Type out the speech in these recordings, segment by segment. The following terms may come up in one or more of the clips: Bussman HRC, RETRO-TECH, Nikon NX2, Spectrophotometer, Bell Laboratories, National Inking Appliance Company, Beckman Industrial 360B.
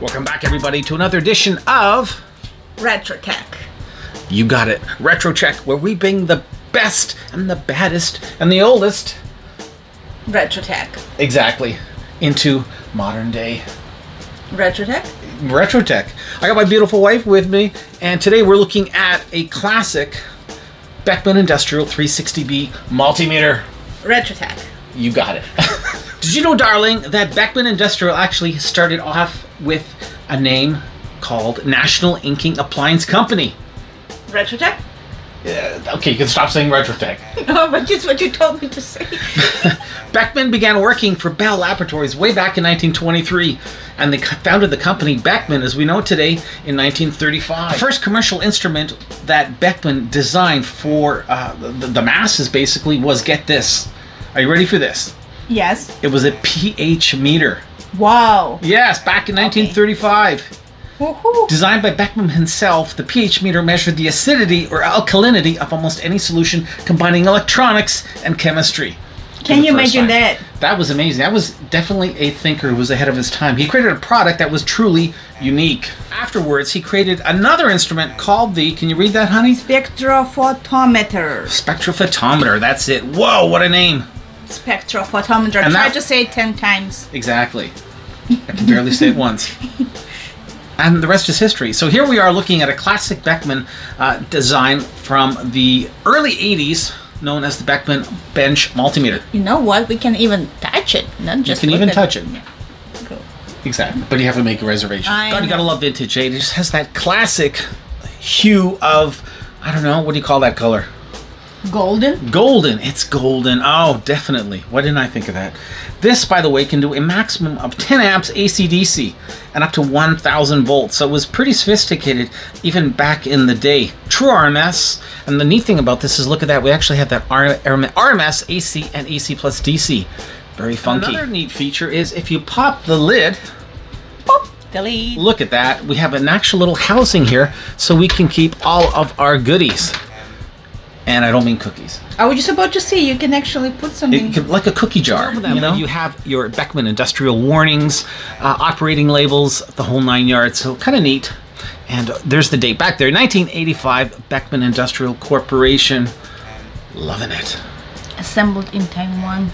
Welcome back, everybody, to another edition of RETRO-TECH. You got it. RETRO-TECH, where we bring the best and the baddest and the oldest RETRO-TECH. Exactly. Into modern day RETRO-TECH. RETRO-TECH. I got my beautiful wife with me, and today we're looking at a classic Beckman Industrial 360B multimeter. RETRO-TECH. You got it. Did you know, darling, that Beckman Industrial actually started off with a name called National Inking Appliance Company? RETRO-TECH? Yeah, okay, you can stop saying RETRO-TECH. No, but just what you told me to say. Beckman began working for Bell Laboratories way back in 1923, and they founded the company Beckman as we know it today in 1935. The first commercial instrument that Beckman designed for the masses, basically, was, get this, are you ready for this? Yes. It was a pH meter. Wow. Yes, back in 1935. Okay. Woohoo. Designed by Beckman himself, the pH meter measured the acidity or alkalinity of almost any solution, combining electronics and chemistry. Can you imagine that? That was amazing. That was definitely a thinker who was ahead of his time. He created a product that was truly unique. Afterwards, he created another instrument called the, can you read that, honey? Spectrophotometer. Spectrophotometer, that's it. Whoa, what a name. Spectrophotometer. And try to say it 10 times. Exactly. I can barely say it once. And the rest is history. So here we are looking at a classic Beckman design from the early 80s, known as the Beckman bench multimeter. You know what? We can even touch it. Not just you can even touch it. Yeah. Cool. Exactly. But you have to make a reservation. God, you gotta love vintage, eh? It just has that classic hue of, I don't know, what do you call that color? Golden? Golden. It's golden. Oh, definitely. Why didn't I think of that? This, by the way, can do a maximum of 10 amps AC/DC and up to 1,000 volts. So it was pretty sophisticated even back in the day. True RMS. And the neat thing about this is, look at that. We actually have that RMS, AC, and AC plus DC. Very funky. Another neat feature is if you pop the lid, pop the lid. Look at that. We have an actual little housing here so we can keep all of our goodies. And I don't mean cookies. I was just about to say, you can actually put something... like a cookie jar, you know? You have your Beckman Industrial warnings, operating labels, the whole 9 yards, so kind of neat. And there's the date back there, 1985, Beckman Industrial Corporation. Loving it. Assembled in Taiwan.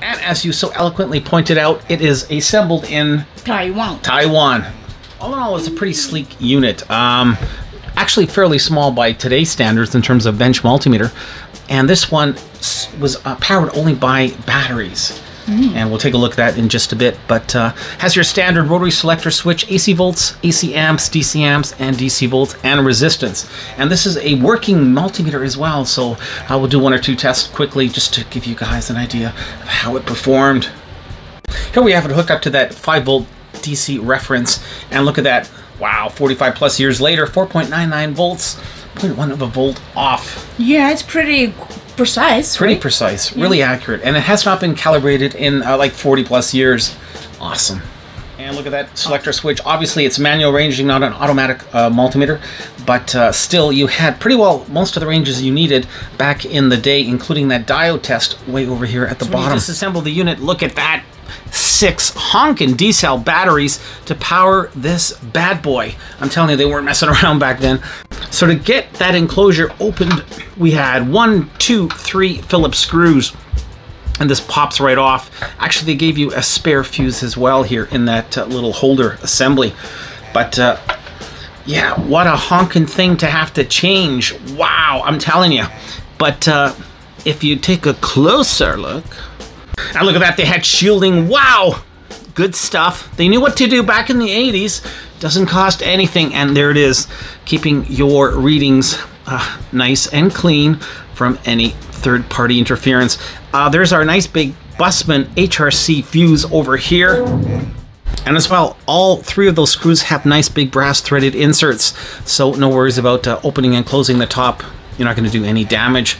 And as you so eloquently pointed out, it is assembled in... Taiwan. Taiwan. All in all, it's a pretty sleek unit. Actually fairly small by today's standards in terms of bench multimeter, and this one was powered only by batteries, and we'll take a look at that in just a bit, but has your standard rotary selector switch, AC volts, AC amps, DC amps, and DC volts, and resistance. And this is a working multimeter as well, so I will do one or two tests quickly just to give you guys an idea of how it performed. Here we have it hooked up to that 5-volt DC reference, and look at that. Wow, 45 plus years later, 4.99 volts, 0.1 of a volt off. Yeah, it's pretty precise. Pretty precise, really accurate. And it has not been calibrated in like 40 plus years. Awesome. And look at that selector switch. Obviously, it's manual ranging, not an automatic multimeter, but still, you had pretty well most of the ranges you needed back in the day, including that diode test way over here at the bottom. Disassemble the unit. Look at that. 6 honkin' D-cell batteries to power this bad boy. I'm telling you, they weren't messing around back then. So to get that enclosure opened, we had 1, 2, 3 Phillips screws, and this pops right off. Actually, they gave you a spare fuse as well here in that little holder assembly. But yeah, what a honkin' thing to have to change. Wow, I'm telling you. But if you take a closer look, and look at that, they had shielding. Wow, good stuff. They knew what to do back in the 80s. Doesn't cost anything, and there it is, keeping your readings nice and clean from any third-party interference. There's our nice big Bussman HRC fuse over here. And as well, all 3 of those screws have nice big brass threaded inserts, so no worries about opening and closing the top. You're not going to do any damage.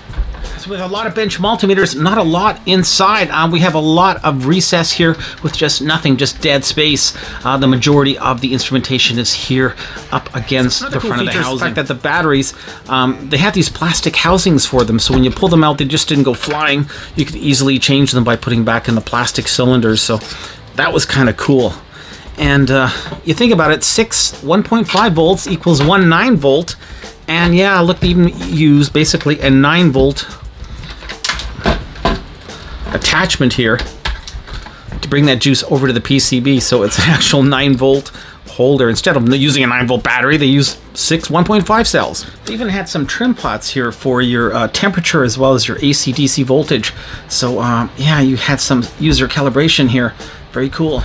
So with a lot of bench multimeters, not a lot inside. We have a lot of recess here with just nothing, just dead space. The majority of the instrumentation is here up against the front of the housing. The fact that the batteries, they have these plastic housings for them, so when you pull them out, they just didn't go flying. You could easily change them by putting back in the plastic cylinders, so that was kind of cool. And you think about it, 1.5 volts equals 1 9 volt. And yeah, look, even use basically a 9 volt attachment here to bring that juice over to the PCB, so it's an actual 9 volt holder. Instead of using a 9 volt battery, they use 6 1.5 cells. They even had some trim pots here for your temperature as well as your AC/DC voltage. So yeah, you had some user calibration here. Very cool.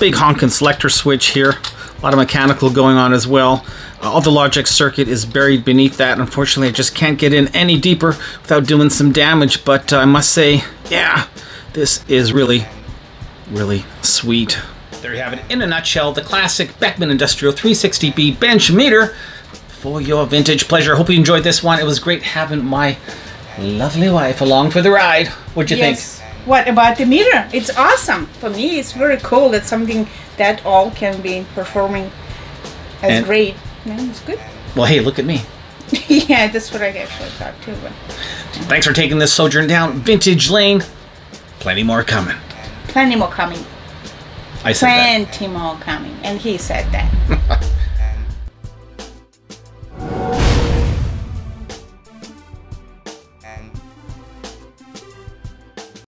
Big honkin' selector switch here. A lot of mechanical going on as well. All the logic circuit is buried beneath that. Unfortunately, I just can't get in any deeper without doing some damage, but I must say, yeah, this is really, really sweet. There you have it in a nutshell, the classic Beckman Industrial 360B bench meter for your vintage pleasure. Hope you enjoyed this one. It was great having my lovely wife along for the ride. What'd you think? What about the meter? It's awesome. For me, it's very cool that something that all can be performing as and great. Yeah, it's good. Well, hey, look at me. Yeah, that's what I actually thought too. But. Thanks for taking this sojourn down Vintage Lane. Plenty more coming. Plenty more coming. I said that. Plenty more coming. And he said that.